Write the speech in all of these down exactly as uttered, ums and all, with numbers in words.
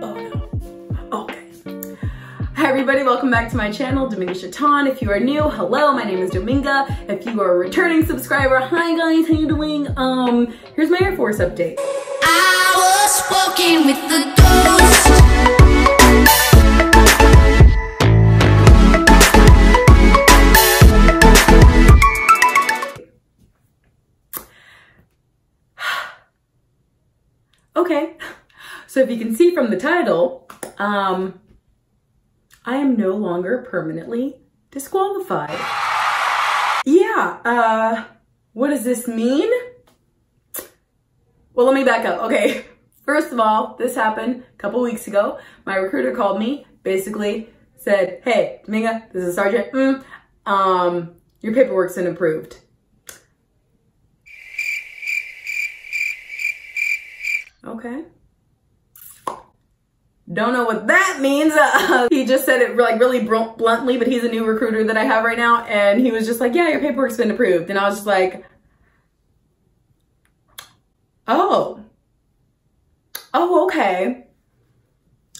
Oh no. Okay. Hi everybody, welcome back to my channel, Dominga Shataun. If you are new, hello, my name is Dominga. If you are a returning subscriber, hi guys, how you doing? Um, here's my Air Force update. I was walking with the ghost. Okay, so if you can see from the title, um, I am no longer permanently disqualified. Yeah, uh, what does this mean? Well, let me back up, okay. First of all, this happened a couple weeks ago. My recruiter called me, basically said, hey, Dominga, this is Sergeant, mm, um, your paperwork's been approved. Okay. Don't know what that means. Uh, he just said it like really bluntly, but he's a new recruiter that I have right now. And he was just like, yeah, your paperwork's been approved. And I was just like, oh, oh, okay.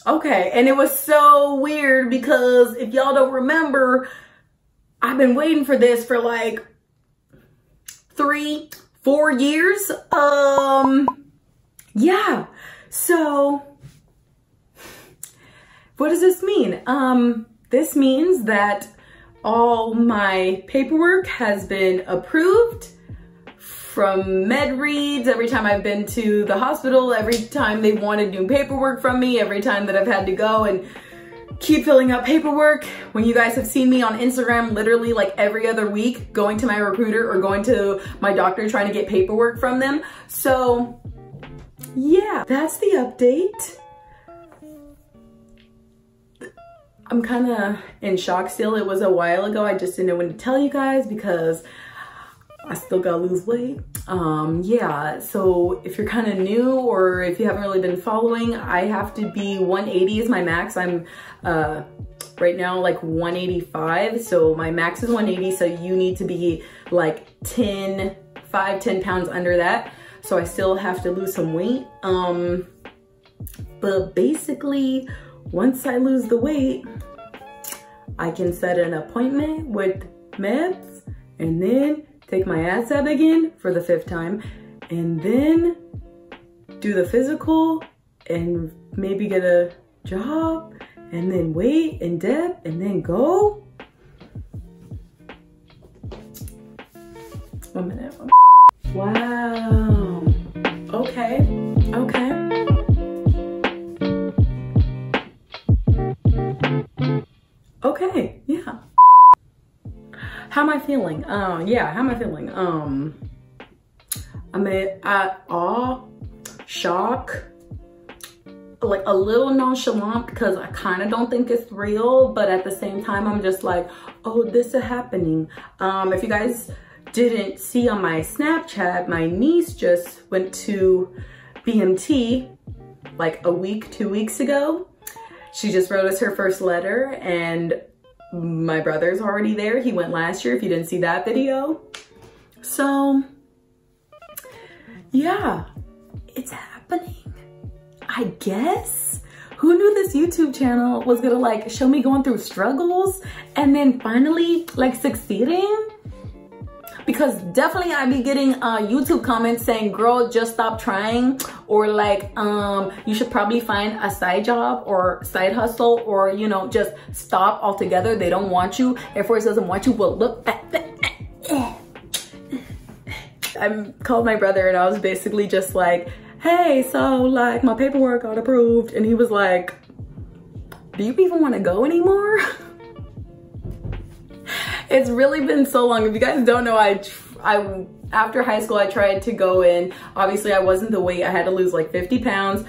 Okay. And it was so weird because if y'all don't remember, I've been waiting for this for like three, four years. Um, Yeah, so what does this mean? Um, this means that all my paperwork has been approved from MedReads. Every time I've been to the hospital, every time they wanted new paperwork from me, every time that I've had to go and keep filling out paperwork. When you guys have seen me on Instagram, literally like every other week, going to my recruiter or going to my doctor trying to get paperwork from them. So yeah, that's the update. I'm kind of in shock still. It was a while ago. I just didn't know when to tell you guys because I still gotta lose weight. Um, yeah, so if you're kind of new or if you haven't really been following, I have to be one eighty is my max. I'm uh, right now like one eighty-five. So my max is one eighty. So you need to be like ten, five, ten pounds under that. So I still have to lose some weight. Um, but basically, once I lose the weight, I can set an appointment with M E P S and then take my A S V A B again for the fifth time and then do the physical and maybe get a job and then weight and depth and then go. One minute. One minute. Wow. Okay. Okay. Okay. Yeah. How am I feeling? Um, uh, yeah. How am I feeling? Um, I'm at awe, shock, like a little nonchalant because I kind of don't think it's real, but at the same time, I'm just like, oh, this is happening. Um, if you guys didn't see on my Snapchat, my niece just went to B M T like a week, two weeks ago. She just wrote us her first letter and my brother's already there. He went last year if you didn't see that video. So yeah, it's happening, I guess. Who knew this YouTube channel was gonna like show me going through struggles and then finally like succeeding? Because definitely I'd be getting uh, YouTube comments saying, girl, just stop trying. Or like, um, you should probably find a side job or side hustle or, you know, just stop altogether. They don't want you. Air Force doesn't want you. Well, look at that. I called my brother and I was basically just like, hey, so like my paperwork got approved. And he was like, do you even want to go anymore? It's really been so long. If you guys don't know, I, I, after high school, I tried to go in. Obviously, I wasn't the weight. I had to lose like fifty pounds.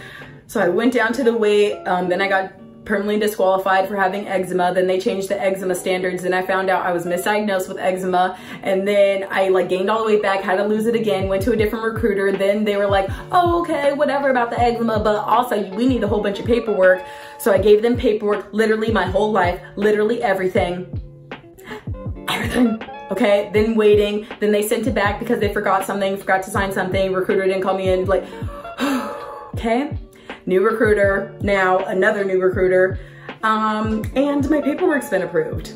So I went down to the weight. Um, then I got permanently disqualified for having eczema. Then they changed the eczema standards. Then I found out I was misdiagnosed with eczema. And then I like gained all the weight back, had to lose it again, went to a different recruiter. Then they were like, oh, okay, whatever about the eczema, but also we need a whole bunch of paperwork. So I gave them paperwork, literally my whole life, literally everything. Everything. Okay, then waiting, then they sent it back because they forgot something, forgot to sign something, recruiter didn't call me in, like, okay. new recruiter, now another new recruiter, um, and my paperwork's been approved.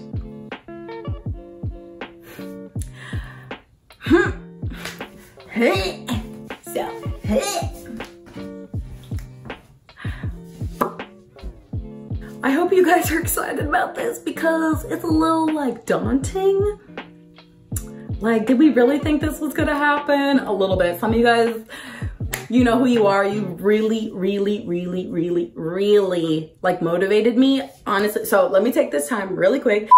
I hope you guys are excited about this because it's a little like daunting. Like, did we really think this was gonna happen? A little bit. Some of you guys, you know who you are. You really, really, really, really, really like motivated me, honestly. So let me take this time really quick.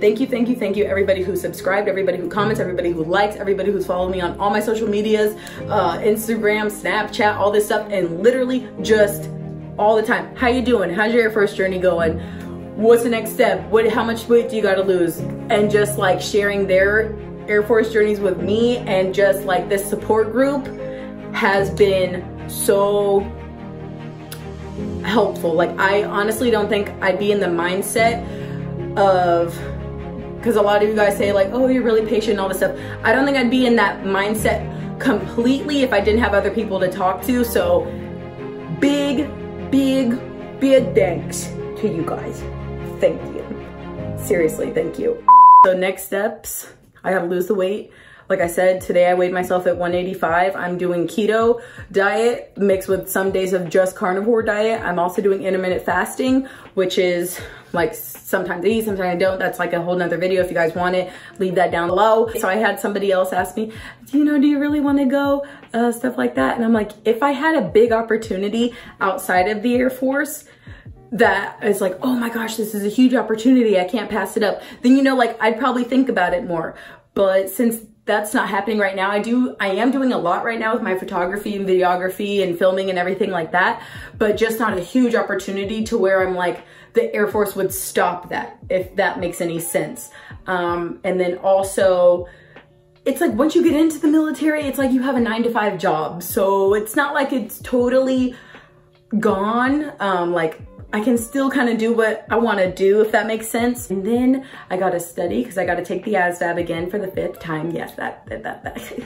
Thank you, thank you, thank you, everybody who subscribed, everybody who comments, everybody who likes, everybody who's followed me on all my social medias, uh, Instagram, Snapchat, all this stuff, and literally just all the time. How you doing? How's your first journey going? What's the next step? What? How much weight do you gotta lose? And just like sharing their Air Force journeys with me, and just like this support group has been so helpful. Like, I honestly don't think I'd be in the mindset of, because a lot of you guys say like, oh, you're really patient and all this stuff. I don't think I'd be in that mindset completely if I didn't have other people to talk to. So big, big, big thanks to you guys. Thank you. Seriously, thank you. So next steps, I gotta lose the weight. Like I said, today I weighed myself at one eighty-five. I'm doing keto diet mixed with some days of just carnivore diet. I'm also doing intermittent fasting, which is like sometimes I eat, sometimes I don't. That's like a whole nother video. If you guys want it, leave that down below. So I had somebody else ask me, you know, do you really want to go? Uh, stuff like that. And I'm like, if I had a big opportunity outside of the Air Force, that is like, oh my gosh, this is a huge opportunity, I can't pass it up, then, you know, like I'd probably think about it more. But since that's not happening right now, I do, I am doing a lot right now with my photography and videography and filming and everything like that, but just not a huge opportunity to where I'm like, the Air Force would stop that, if that makes any sense. Um, and then also, it's like once you get into the military, it's like you have a nine to five job. So it's not like it's totally gone. Um, like I can still kind of do what I want to do, if that makes sense. And then I got to study because I got to take the A S V A B again for the fifth time. Yes, that, that, that, that.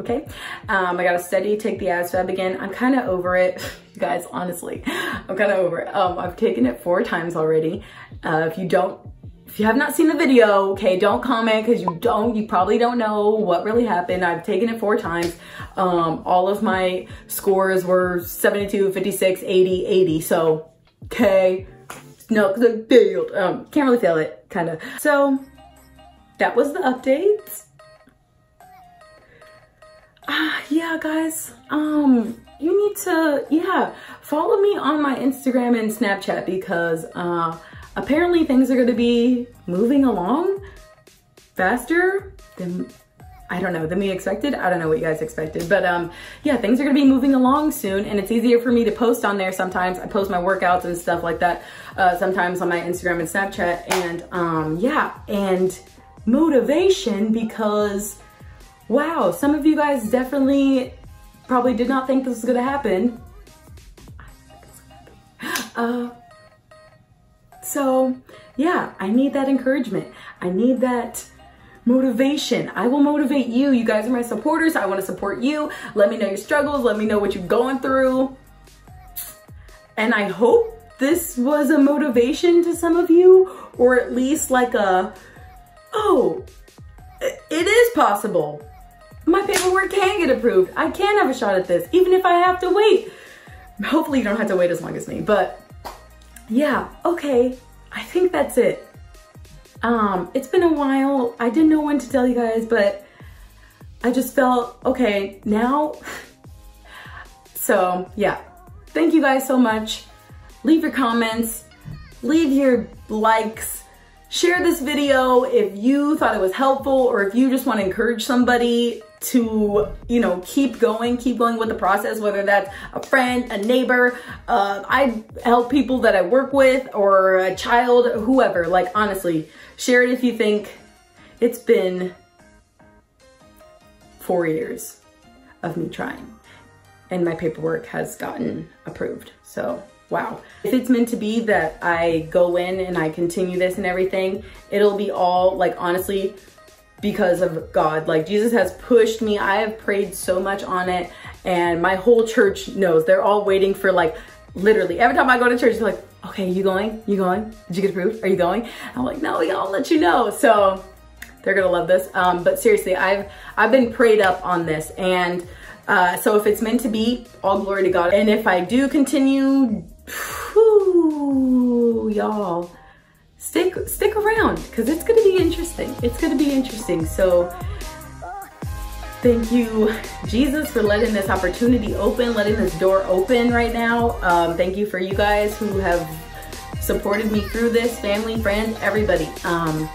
Okay. Um, I got to study, take the A S V A B again. I'm kind of over it. You guys, honestly, I'm kind of over it. Um, I've taken it four times already. Uh, if you don't, if you have not seen the video, okay, don't comment because you don't, you probably don't know what really happened. I've taken it four times. Um, all of my scores were seventy-two, fifty-six, eighty, eighty. So, okay, no, because I failed. Um, can't really fail it, kind of. So that was the updates. Ah, uh, yeah, guys. Um, you need to, yeah, follow me on my Instagram and Snapchat because uh, apparently things are going to be moving along faster than, I don't know, than we expected. I don't know what you guys expected, but um, yeah, things are gonna be moving along soon and it's easier for me to post on there sometimes. I post my workouts and stuff like that uh, sometimes on my Instagram and Snapchat, and um, yeah, and motivation because, wow, some of you guys definitely probably did not think this was gonna happen. Uh, so yeah, I need that encouragement. I need that motivation. I will motivate you. You guys are my supporters. I want to support you. Let me know your struggles. Let me know what you're going through. And I hope this was a motivation to some of you, or at least like a, oh, it is possible. My paperwork can get approved. I can have a shot at this, even if I have to wait. Hopefully you don't have to wait as long as me, but yeah, okay. I think that's it. Um, it's been a while. I didn't know when to tell you guys, but I just felt, okay, now. So yeah, thank you guys so much. Leave your comments, leave your likes, share this video if you thought it was helpful, or if you just want to encourage somebody to, you know, keep going, keep going with the process, whether that's a friend, a neighbor, uh, I help people that I work with, or a child, whoever. Like, honestly, share it if you think it's been four years of me trying and my paperwork has gotten approved. So, wow. If it's meant to be that I go in and I continue this and everything, it'll be all, like, honestly, because of God. Like, Jesus has pushed me. I have prayed so much on it, and my whole church knows. They're all waiting for, like, literally every time I go to church, they're like, okay, you going? You going? Did you get approved? Are you going? I'm like, no, we all let you know. So they're gonna love this. Um, but seriously, I've I've been prayed up on this, and uh, so if it's meant to be, all glory to God. And if I do continue, whew, y'all, stick stick around, because it's gonna be interesting. It's gonna be interesting. So thank you, Jesus, for letting this opportunity open, letting this door open right now. Um, thank you for you guys who have supported me through this, family, friends, everybody. Um,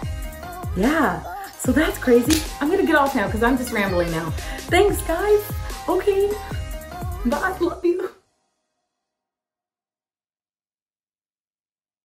Yeah, so that's crazy. I'm gonna get off now because I'm just rambling now. Thanks, guys. Okay, bye, love you.